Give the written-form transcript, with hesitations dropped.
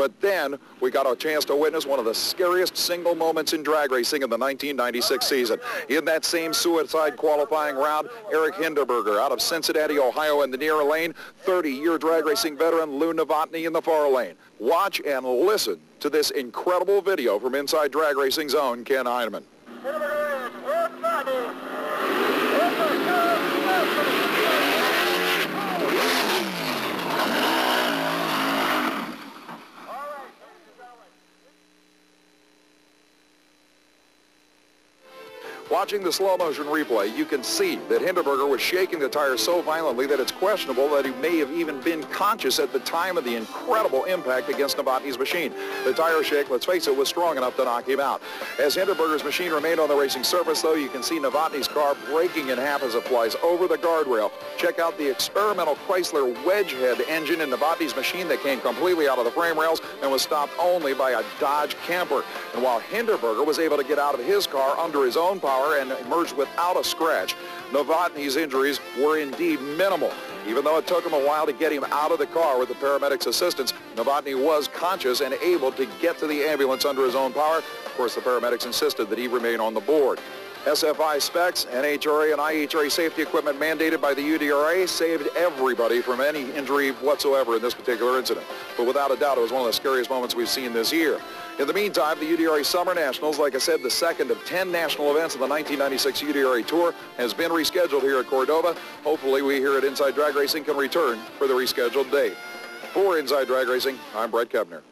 But then we got a chance to witness one of the scariest single moments in drag racing in the 1996 season. In that same suicide qualifying round, Eric Hinderberger out of Cincinnati, Ohio in the near lane, 30-year drag racing veteran Lou Novotny in the far lane. Watch and listen to this incredible video from Inside Drag Racing Zone, Ken Heinemann. Watching the slow-motion replay, you can see that Hinderberger was shaking the tire so violently that it's questionable that he may have even been conscious at the time of the incredible impact against Novotny's machine. The tire shake, let's face it, was strong enough to knock him out. As Hinderberger's machine remained on the racing surface, though, you can see Novotny's car breaking in half as it flies over the guardrail. Check out the experimental Chrysler wedgehead engine in Novotny's machine that came completely out of the frame rails and was stopped only by a Dodge camper. And while Hinderberger was able to get out of his car under his own power, and emerged without a scratch, Novotny's injuries were indeed minimal. Even though it took him a while to get him out of the car with the paramedics' assistance, Novotny was conscious and able to get to the ambulance under his own power. Of course, the paramedics insisted that he remain on the board. SFI specs, NHRA and IHRA safety equipment mandated by the UDRA saved everybody from any injury whatsoever in this particular incident. But without a doubt, it was one of the scariest moments we've seen this year. In the meantime, the UDRA Summer Nationals, like I said, the second of 10 national events of the 1996 UDRA Tour, has been rescheduled here at Cordova. Hopefully, we here at Inside Drag Racing can return for the rescheduled date. For Inside Drag Racing, I'm Brett Kepner.